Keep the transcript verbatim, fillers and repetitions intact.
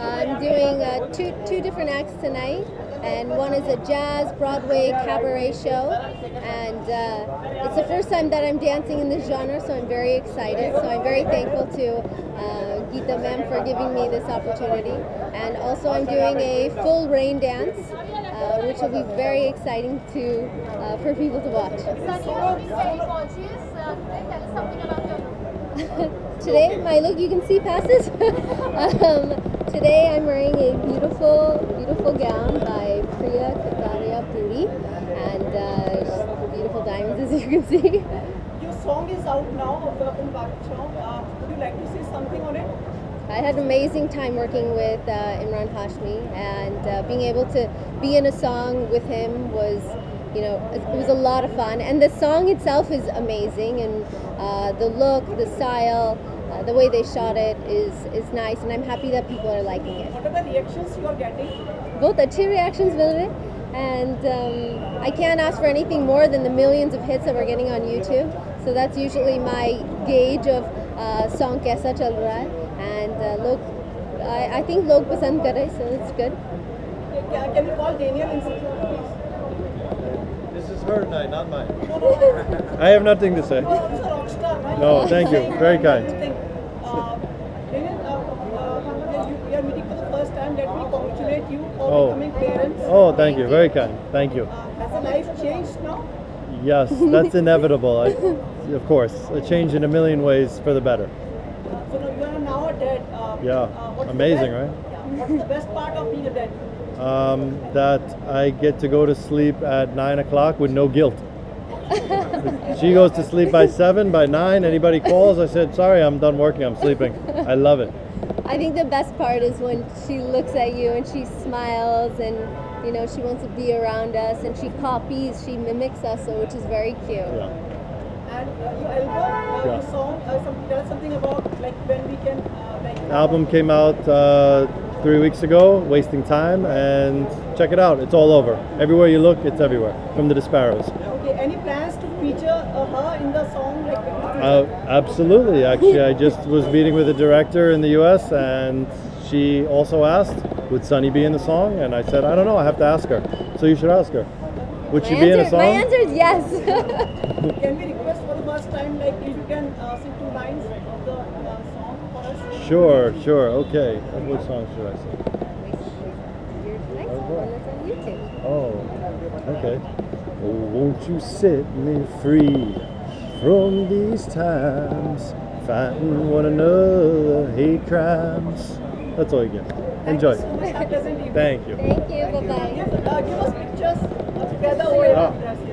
I'm doing uh, two two different acts tonight, and one is a jazz Broadway cabaret show, and uh, it's the first time that I'm dancing in this genre, so I'm very excited. So I'm very thankful to uh, Gita Ma'am for giving me this opportunity, and also I'm doing a full rain dance, uh, which will be very exciting to uh, for people to watch. Today, my look, you can see passes. um, today I'm wearing a beautiful, beautiful gown by Priya Kataria Puri, and uh, beautiful diamonds, as you can see. Your song is out now, of the uh, would you like to say something on it? I had an amazing time working with uh, Imran Hashmi, and uh, being able to be in a song with him was, you know, it was a lot of fun, and the song itself is amazing, and uh, the look, the style, uh, the way they shot it is is nice, and I'm happy that people are liking it. What are the reactions you are getting? Both अच्छी reactions मिल रहे हैं, and um, I can't ask for anything more than the millions of hits that we're getting on YouTube. So that's usually my gauge of uh, song कैसा चल रहा है, and uh, लोग, I, I think लोग पसंद कर रहे हैं, so it's good. Can you call Daniel in security? This is her night, not mine. I have nothing to say. No, thank you. Very kind. We are meeting for the first time. Let me congratulate you for becoming parents. Oh, thank you. Very kind. Thank you. Has the life changed now? Yes, that's inevitable. I, of course, a change in a million ways for the better. So you are now a dad. Yeah, amazing, right? What's the best part of being a dad? Um, that I get to go to sleep at nine o'clock with no guilt. She goes to sleep by seven, by nine. Anybody calls, I said, sorry, I'm done working, I'm sleeping. I love it. I think the best part is when she looks at you and she smiles, and you know, she wants to be around us, and she copies, she mimics us, so, which is very cute. Yeah. And uh, your album, uh, yeah. your song, uh, something, tell us something about like when we can. Uh, like, the album came out. Uh, Three weeks ago, Wasting Time, and check it out. It's all over. Everywhere you look, it's everywhere. From the Disparrows. Okay. Any plans to feature uh, her in the song? Like uh, absolutely. Actually, I just was meeting with a director in the U S, and she also asked, "Would Sunny be in the song?" And I said, "I don't know. I have to ask her." So you should ask her. Would my she answer, be in a song? My answer is yes. Can we request for the first time, like if you can uh, sing two lines of the uh, song for us? Sure, sure. Okay. Which song should I sing? Your next one is on YouTube. Oh, okay. Oh, won't you set me free from these times, fighting one another, hate crimes. That's all you get. Enjoy. Thank you. Thank you. Bye bye. Give us pictures. Together, yeah.